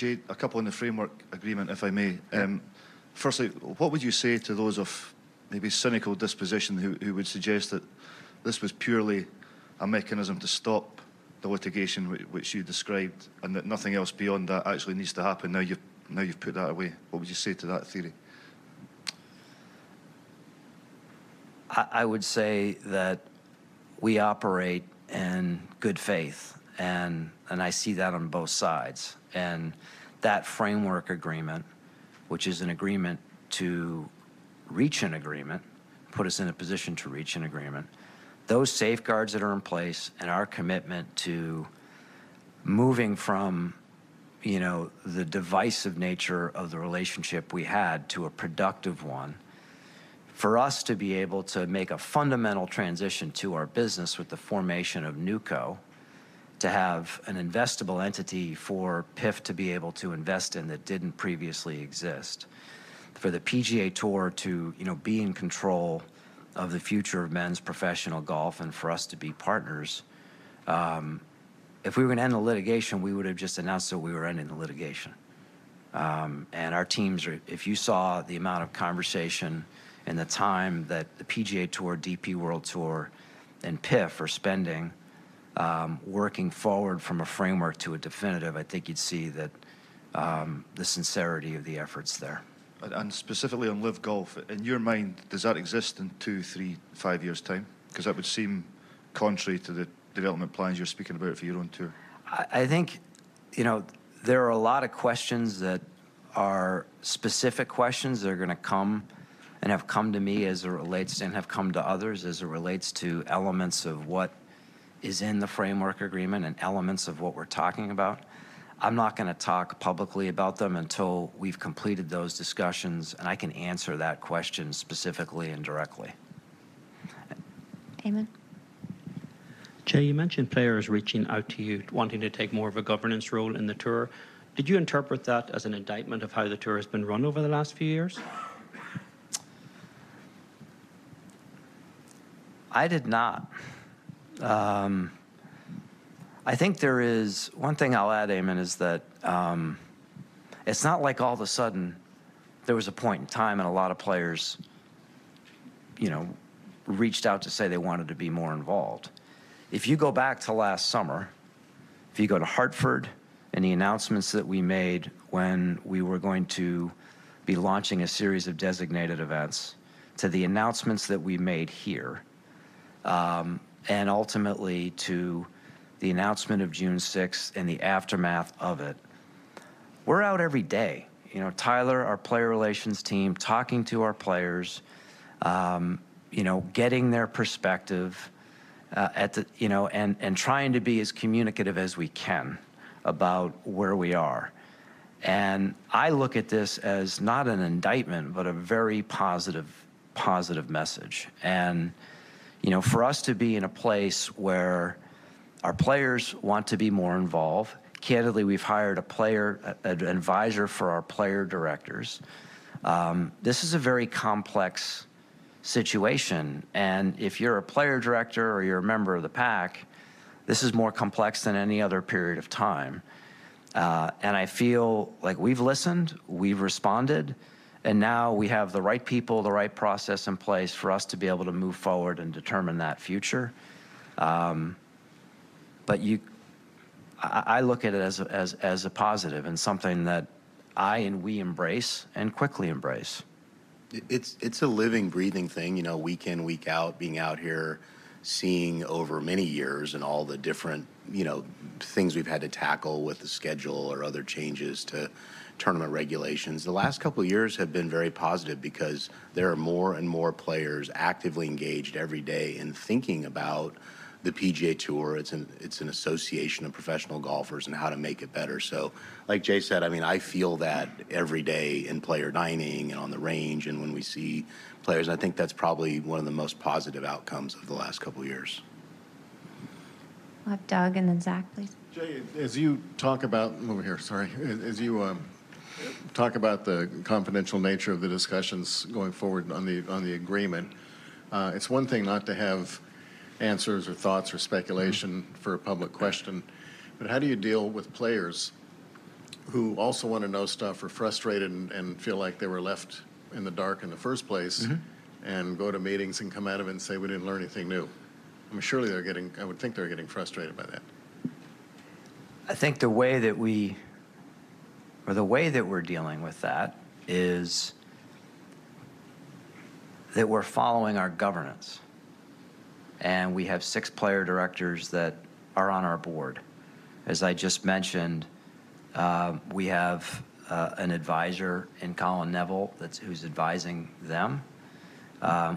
Jay, a couple on the framework agreement, if I may. Firstly, what would you say to those of maybe cynical disposition who would suggest that this was purely a mechanism to stop the litigation which you described, and that nothing else beyond that actually needs to happen? Now you've put that away. What would you say to that theory? I would say that we operate in good faith, and I see that on both sides. And that framework agreement, which is an agreement to reach an agreement, put us in a position to reach an agreement, those safeguards that are in place and our commitment to moving from, you know, the divisive nature of the relationship we had to a productive one, for us to be able to make a fundamental transition to our business with the formation of NUCO, to have an investable entity for PIF to be able to invest in that didn't previously exist, for the PGA Tour to, you know, be in control of the future of men's professional golf, and for us to be partners. If we were going to end the litigation, we would have just announced that we were ending the litigation. And our teams are, if you saw the amount of conversation and the time that the PGA Tour, DP World Tour, and PIF are spending working forward from a framework to a definitive, I think you'd see that the sincerity of the efforts there. And specifically on LIV Golf, in your mind, does that exist in 2, 3, 5 years' time? Because that would seem contrary to the development plans you're speaking about for your own tour. I think, you know, there are a lot of questions that are specific questions that are going to come and have come to me as it relates to, and have come to others as it relates to, elements of what is in the framework agreement and elements of what we're talking about. I'm not going to talk publicly about them until we've completed those discussions, and I can answer that question specifically and directly. Eamon. Jay, you mentioned players reaching out to you, wanting to take more of a governance role in the tour. Did you interpret that as an indictment of how the tour has been run over the last few years? I did not. I think there is, one thing I'll add, Eamon, is that it's not like all of a sudden there was a point in time and a lot of players, you know, reached out to say they wanted to be more involved. If you go back to last summer, if you go to Hartford and the announcements that we made when we were going to be launching a series of designated events, to the announcements that we made here, and ultimately to the announcement of June 6th and the aftermath of it. We're out every day. You know, Tyler, our player relations team, talking to our players, you know, getting their perspective at the, you know, and trying to be as communicative as we can about where we are. And I look at this as not an indictment, but a very positive message. And, you know, for us to be in a place where our players want to be more involved. Candidly, we've hired a player, an advisor for our player directors. This is a very complex situation. And if you're a player director or you're a member of the pack, this is more complex than any other period of time. And I feel like we've listened, we've responded, and now we have the right people, the right process in place for us to be able to move forward and determine that future. But I look at it as a positive and something that we embrace and quickly embrace. It's a living, breathing thing, you know, week in, week out, being out here, seeing over many years and all the different, you know, things we've had to tackle with the schedule or other changes to tournament regulations. The last couple of years have been very positive because there are more and more players actively engaged every day in thinking about the PGA Tour. It's an association of professional golfers and how to make it better. So like Jay said, I mean, I feel that every day in player dining and on the range and when we see players. And I think that's probably one of the most positive outcomes of the last couple of years. We'll have Doug and then Zach, please. Jay, as you talk about, over here, sorry, as you talk about the confidential nature of the discussions going forward on the agreement, it's one thing not to have answers or thoughts or speculation for a public question, but how do you deal with players who also want to know stuff, are frustrated and feel like they were left in the dark in the first place, and go to meetings and come out of it and say we didn't learn anything new. I mean, surely they're getting, I would think they're getting frustrated by that. I think the way that we, or the way that we're dealing with that is that we're following our governance. And we have 6 player directors that are on our board. As I just mentioned, we have an advisor in Colin Neville who's advising them.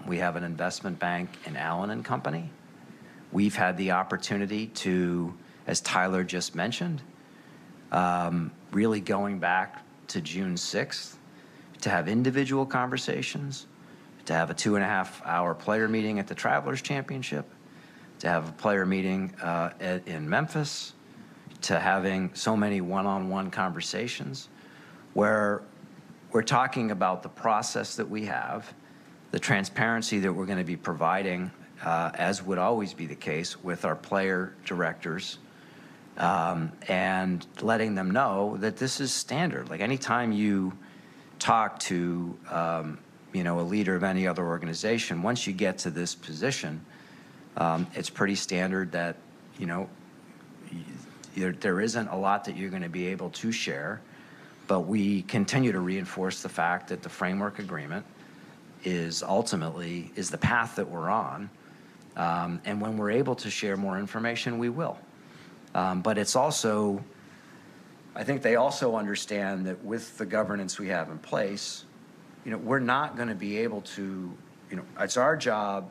We have an investment bank in Allen and Company. We've had the opportunity to, as Tyler just mentioned, really going back to June 6th, to have individual conversations, to have a 2.5-hour player meeting at the Travelers Championship, to have a player meeting in Memphis, to having so many one-on-one conversations where we're talking about the process that we have, the transparency that we're going to be providing, as would always be the case with our player directors, and letting them know that this is standard. Like, anytime you talk to you know, a leader of any other organization, once you get to this position, it's pretty standard that, you know, there isn't a lot that you're going to be able to share, but we continue to reinforce the fact that the framework agreement is ultimately, is the path that we're on. And when we're able to share more information, we will. But it's also, I think they also understand that with the governance we have in place, you know, we're not going to be able to, you know, it's our job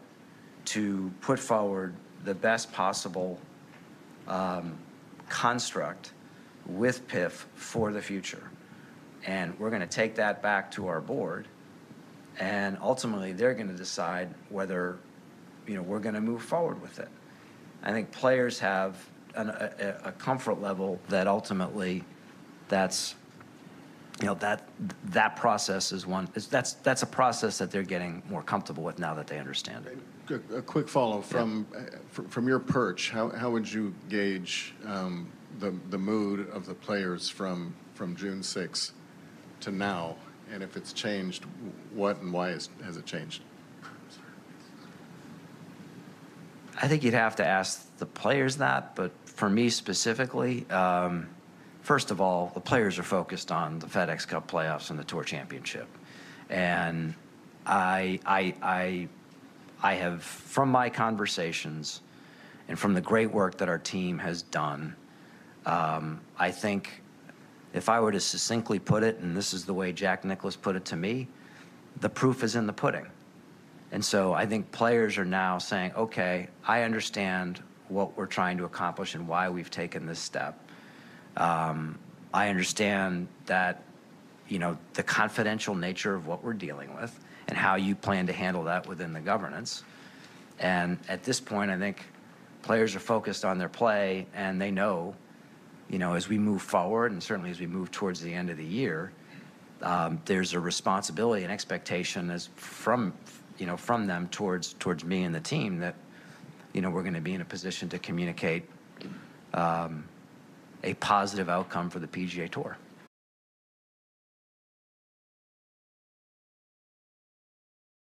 to put forward the best possible construct with PIF for the future. And we're going to take that back to our board, and ultimately they're going to decide whether, you know, we're going to move forward with it. I think players have a comfort level that ultimately that's, you know, that process is one, that's a process that they're getting more comfortable with now that they understand it. A quick follow from your perch, how would you gauge the mood of the players from June 6th to now? And if it's changed, what and why has it changed? I think you'd have to ask the players that, but for me specifically, first of all, the players are focused on the FedEx Cup playoffs and the Tour Championship. And I have, from my conversations and from the great work that our team has done, I think if I were to succinctly put it, and this is the way Jack Nicklaus put it to me, the proof is in the pudding. And so I think players are now saying, okay, I understand what we're trying to accomplish and why we've taken this step. I understand that, you know, the confidential nature of what we're dealing with and how you plan to handle that within the governance. And at this point, I think players are focused on their play, and they know, you know, as we move forward and certainly as we move towards the end of the year, there's a responsibility and expectation as from, you know, from them towards me and the team that, you know, we're going to be in a position to communicate a positive outcome for the PGA Tour.